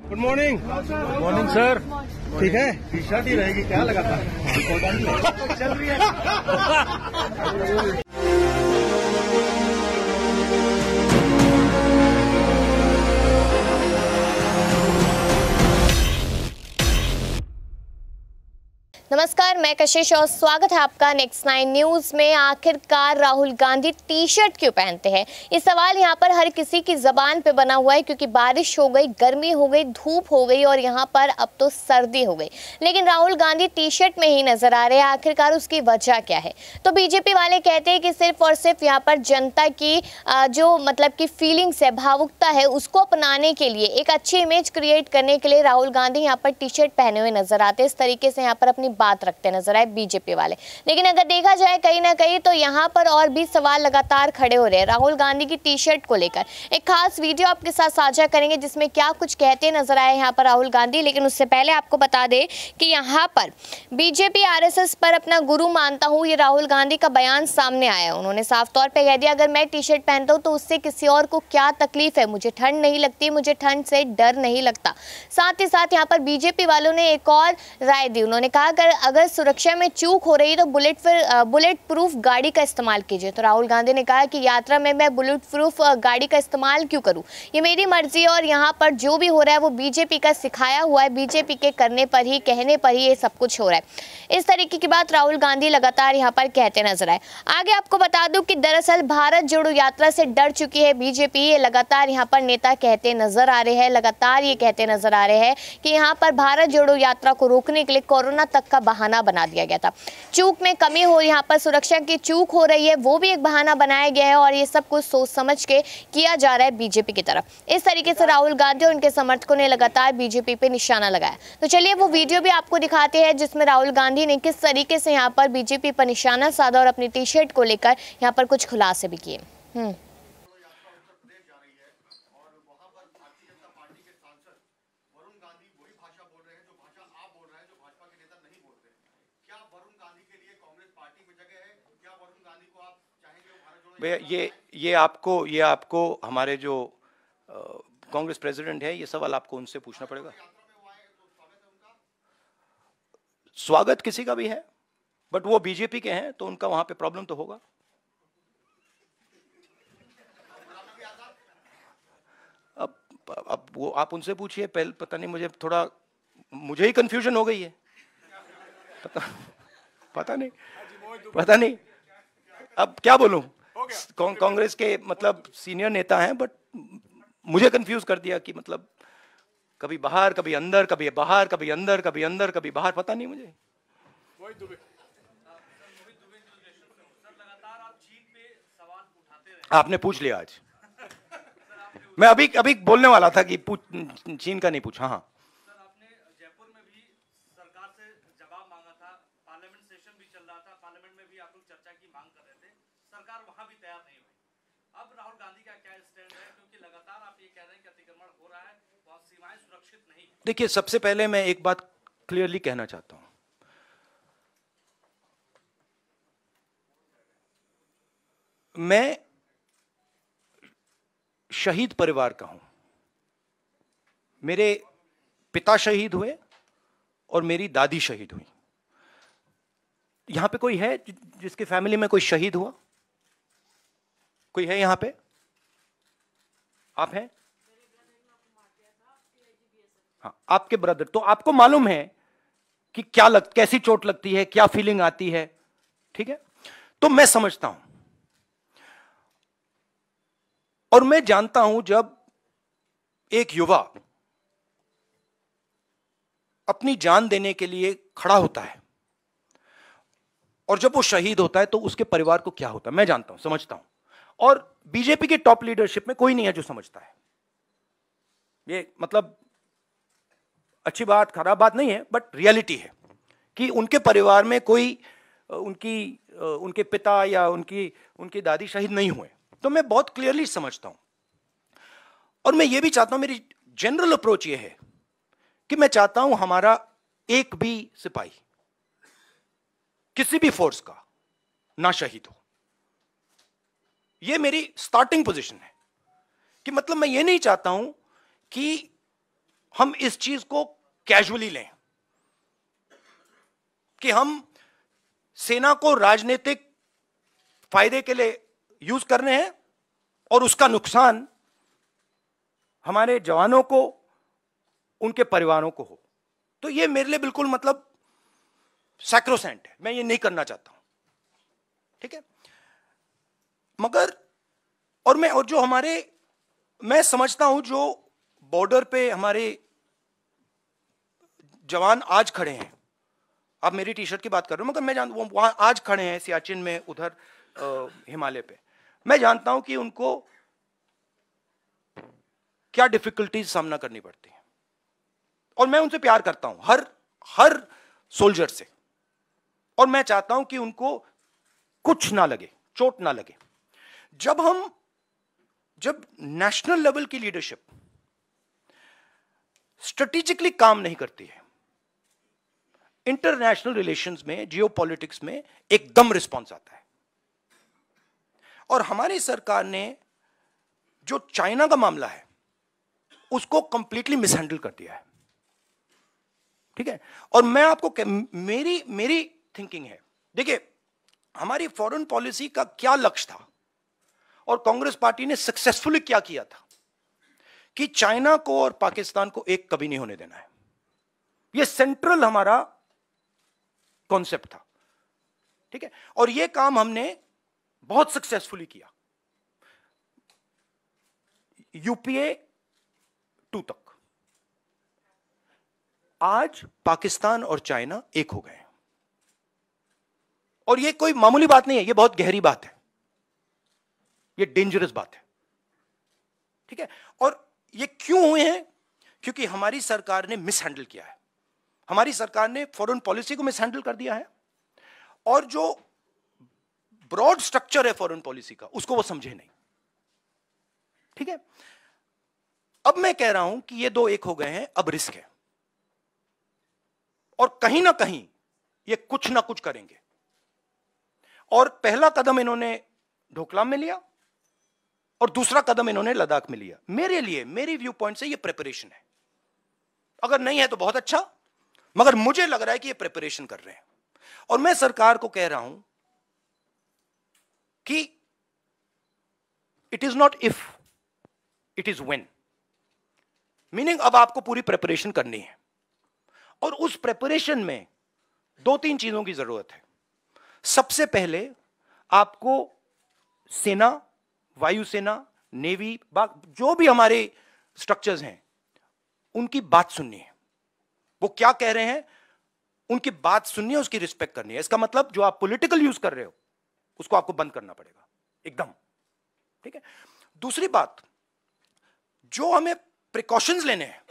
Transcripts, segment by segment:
Good morning. Morning sir, ठीक है? T shirt ही रहेगी क्या लगाता है? चल रही है। नमस्कार, मैं कशिश और स्वागत है आपका नेक्स्ट 9 न्यूज में। आखिरकार राहुल गांधी टी शर्ट क्यों पहनते हैं, ये सवाल यहाँ पर हर किसी की जबान पे बना हुआ है, क्योंकि बारिश हो गई, गर्मी हो गई, धूप हो गई और यहाँ पर अब तो सर्दी हो गई, लेकिन राहुल गांधी टी शर्ट में ही नजर आ रहे हैं। आखिरकार उसकी वजह क्या है? तो बीजेपी वाले कहते हैं कि सिर्फ और सिर्फ यहाँ पर जनता की जो मतलब की फीलिंग्स है, भावुकता है, उसको अपनाने के लिए, एक अच्छी इमेज क्रिएट करने के लिए राहुल गांधी यहाँ पर टी शर्ट पहने हुए नजर आते हैं। इस तरीके से यहाँ पर अपनी बात रखते नजर आए बीजेपी वाले। लेकिन अगर देखा जाए कहीं ना कहीं तो यहाँ पर और भी सवाल लगातार खड़े हो रहे हैं राहुल गांधी की टी शर्ट को लेकर। एक खास वीडियो आपके साथ साझा करेंगे जिसमें क्या कुछ कहते नजर आए यहाँ पर राहुल गांधी। लेकिन उससे पहले आपको बता दें कि यहाँ पर बीजेपी RSS पर अपना गुरु मानता हूँ, ये राहुल गांधी का बयान सामने आया। उन्होंने साफ तौर पर कह दिया, अगर मैं टी शर्ट पहनता हूँ तो उससे किसी और को क्या तकलीफ है, मुझे ठंड नहीं लगती, मुझे ठंड से डर नहीं लगता। साथ ही साथ यहाँ पर बीजेपी वालों ने एक और राय दी। उन्होंने कहा, अगर सुरक्षा में चूक हो रही है तो बुलेट प्रूफ गाड़ी का इस्तेमाल कीजिए। तो राहुल गांधी ने कहा कि यात्रा में मैं बुलेट प्रूफ गाड़ी का इस्तेमाल क्यों करूं, ये मेरी मर्जी है और यहाँ पर जो भी हो रहा है वो बीजेपी का सिखाया हुआ है, बीजेपी के करने पर ही, कहने पर ही ये सब कुछ हो रहा है। इस तरीके की बात राहुल गांधी लगातार यहाँ पर कहते नजर आए। आगे आपको बता दूं कि दरअसल भारत जोड़ो यात्रा से डर चुकी है बीजेपी, ये लगातार यहाँ पर नेता कहते नजर आ रहे हैं, लगातार ये कहते नजर आ रहे हैं कि यहाँ पर भारत जोड़ो यात्रा को रोकने के लिए कोरोना तक का बहाना बना दिया गया था। चूक में कमी हो, यहाँ पर सुरक्षा की चूक हो रही है, वो भी एक बहाना बनाया गया है और ये सब कुछ सोच समझ के किया जा रहा है बीजेपी की तरफ। इस तरीके से राहुल गांधी और उनके समर्थकों ने लगातार बीजेपी पे निशाना लगाया। तो चलिए वो वीडियो भी आपको दिखाते हैं जिसमें राहुल गांधी ने किस तरीके से यहाँ पर बीजेपी पर निशाना साधा और अपनी टी शर्ट को लेकर यहाँ पर कुछ खुलासे भी किए। भैया ये आपको हमारे जो कांग्रेस प्रेसिडेंट हैं, ये सवाल आपको उनसे पूछना पड़ेगा। स्वागत किसी का भी है, बट वो बीजेपी के हैं तो उनका वहां पे प्रॉब्लम तो होगा। अब वो आप उनसे पूछिए। पहले पता नहीं, मुझे ही कंफ्यूजन हो गई है, पता नहीं अब क्या बोलूं। कांग्रेस के मतलब सीनियर नेता हैं, बट मुझे कंफ्यूज कर दिया कि मतलब कभी बाहर कभी अंदर, कभी बाहर कभी अंदर, कभी अंदर कभी बाहर, पता नहीं मुझे। आपने पूछ लिया आज। मैं अभी बोलने वाला था कि चीन का नहीं पूछा। हाँ, सरकार वहां भी तैयार नहीं हुई। अब राहुल गांधी का क्या स्टैंड है, क्योंकि लगातार आप ये कह रहे हैं कि अतिक्रमण हो रहा है और सीमाएं सुरक्षित नहीं। देखिए, सबसे पहले मैं एक बात क्लियरली कहना चाहता हूं, मैं शहीद परिवार का हूं। मेरे पिता शहीद हुए और मेरी दादी शहीद हुई। यहां पे कोई है जिसकी फैमिली में कोई शहीद हुआ? कोई है यहां पे? आप हैं? हाँ, आपके ब्रदर। तो आपको मालूम है कि कैसी चोट लगती है, क्या फीलिंग आती है, ठीक है? तो मैं समझता हूं और मैं जानता हूं, जब एक युवा अपनी जान देने के लिए खड़ा होता है और जब वो शहीद होता है तो उसके परिवार को क्या होता है, मैं जानता हूं, समझता हूं। और बीजेपी के टॉप लीडरशिप में कोई नहीं है जो समझता है। ये मतलब अच्छी बात, खराब बात नहीं है, बट रियलिटी है कि उनके परिवार में कोई उनके पिता या उनकी दादी शहीद नहीं हुए। तो मैं बहुत क्लियरली समझता हूं और मैं ये भी चाहता हूं, मेरी जनरल अप्रोच ये है कि मैं चाहता हूं हमारा एक भी सिपाही किसी भी फोर्स का ना शहीद हो। यह मेरी स्टार्टिंग पोजीशन है कि मतलब मैं ये नहीं चाहता हूं कि हम इस चीज को कैजुअली लें कि हम सेना को राजनीतिक फायदे के लिए यूज करने हैं और उसका नुकसान हमारे जवानों को, उनके परिवारों को हो, तो ये मेरे लिए बिल्कुल मतलब सैक्रोसेंट है, मैं ये नहीं करना चाहता हूं, ठीक है। मगर और मैं जो हमारे, मैं समझता हूं जो बॉर्डर पे हमारे जवान आज खड़े हैं, आप मेरी टी शर्ट की बात कर रहे हो, मगर मैं जानता हूँ वहाँ आज खड़े हैं सियाचिन में, उधर हिमालय पे, मैं जानता हूं कि उनको क्या डिफिकल्टीज सामना करनी पड़ती है, और मैं उनसे प्यार करता हूं, हर सोल्जर से, और मैं चाहता हूं कि उनको कुछ ना लगे, चोट ना लगे। जब नेशनल लेवल की लीडरशिप स्ट्रेटेजिकली काम नहीं करती है, इंटरनेशनल रिलेशंस में, जियोपॉलिटिक्स में एकदम रिस्पॉन्स आता है। और हमारी सरकार ने जो चाइना का मामला है उसको कंप्लीटली मिसहैंडल कर दिया है, ठीक है। और मैं आपको, मेरी थिंकिंग है, देखिए हमारी फॉरेन पॉलिसी का क्या लक्ष्य था और कांग्रेस पार्टी ने सक्सेसफुली क्या किया था कि चाइना को और पाकिस्तान को एक कभी नहीं होने देना है, यह सेंट्रल हमारा कॉन्सेप्ट था, ठीक है। और यह काम हमने बहुत सक्सेसफुली किया, UPA 2 तक। आज पाकिस्तान और चाइना एक हो गए, और यह कोई मामूली बात नहीं है, यह बहुत गहरी बात है, यह डेंजरस बात है, ठीक है। और यह क्यों हुए हैं? क्योंकि हमारी सरकार ने मिसहैंडल किया है, हमारी सरकार ने फॉरेन पॉलिसी को मिसहैंडल कर दिया है, और जो ब्रॉड स्ट्रक्चर है फॉरेन पॉलिसी का उसको वो समझे नहीं, ठीक है। अब मैं कह रहा हूं कि ये दो एक हो गए हैं, अब रिस्क है, और कहीं ना कहीं ये कुछ ना कुछ करेंगे। और पहला कदम इन्होंने डोकलाम में लिया और दूसरा कदम इन्होंने लद्दाख में लिया। मेरे लिए, मेरी व्यू पॉइंट से ये प्रिपरेशन है, अगर नहीं है तो बहुत अच्छा, मगर मुझे लग रहा है कि ये प्रिपरेशन कर रहे हैं। और मैं सरकार को कह रहा हूं कि it is not if, it is when, meaning अब आपको पूरी प्रिपरेशन करनी है, और उस प्रिपरेशन में 2-3 चीजों की जरूरत है। सबसे पहले आपको सेना, वायुसेना, नेवी, जो भी हमारे स्ट्रक्चर्स हैं उनकी बात सुननी है, वो क्या कह रहे हैं उनकी बात सुननी है, उसकी रिस्पेक्ट करनी है। इसका मतलब जो आप पॉलिटिकल यूज कर रहे हो उसको आपको बंद करना पड़ेगा एकदम, ठीक है। दूसरी बात, जो हमें प्रिकॉशंस लेने हैं,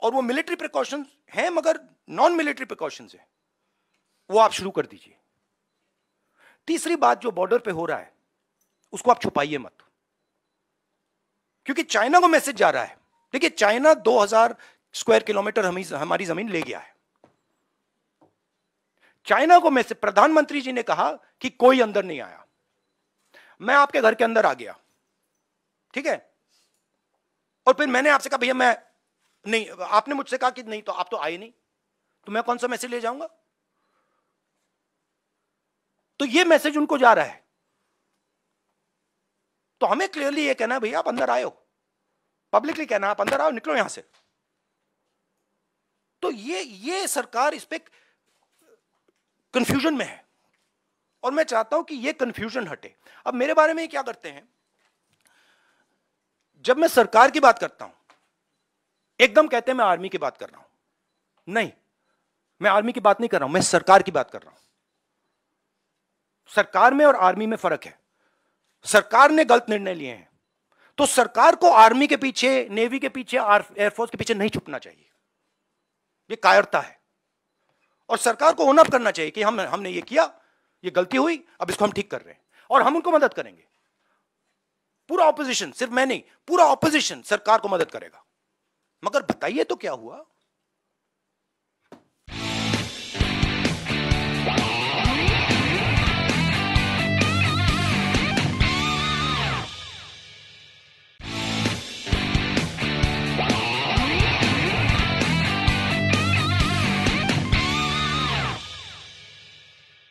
और वो मिलिट्री प्रिकॉशंस हैं मगर नॉन मिलिट्री प्रिकॉशंस हैं, वो आप शुरू कर दीजिए। तीसरी बात, जो बॉर्डर पे हो रहा है उसको आप छुपाइए मत, क्योंकि चाइना को मैसेज जा रहा है। देखिए चाइना 2000 स्क्वायर किलोमीटर हमारी जमीन ले गया है, चाइना को मैसेज, प्रधानमंत्री जी ने कहा कि कोई अंदर नहीं आया, मैं आपके घर के अंदर आ गया, ठीक है। और फिर मैंने आपसे कहा भैया मैं नहीं, आपने मुझसे कहा कि नहीं तो आप तो आए नहीं, तो मैं कौन सा मैसेज ले जाऊंगा। तो ये मैसेज उनको जा रहा है, तो हमें क्लियरली ये कहना है भैया आप अंदर आए हो, पब्लिकली कहना आप अंदर आओ, निकलो यहां से। तो ये सरकार इस पे कंफ्यूजन में है, और मैं चाहता हूं कि ये कंफ्यूजन हटे। अब मेरे बारे में क्या करते हैं, जब मैं सरकार की बात करता हूं एकदम कहते हैं मैं आर्मी की बात कर रहा हूं। नहीं, मैं आर्मी की बात नहीं कर रहा हूं, मैं सरकार की बात कर रहा हूं। सरकार में और आर्मी में फर्क है, सरकार ने गलत निर्णय लिए हैं, तो सरकार को आर्मी के पीछे, नेवी के पीछे, एयरफोर्स के पीछे नहीं छुपना चाहिए, ये कायरता है। और सरकार को ओन अप करना चाहिए कि हमने ये किया, ये गलती हुई, अब इसको हम ठीक कर रहे हैं, और हम उनको मदद करेंगे। पूरा ऑपोजिशन, सिर्फ मैं नहीं, पूरा ऑपोजिशन सरकार को मदद करेगा। मगर बताइए तो क्या हुआ।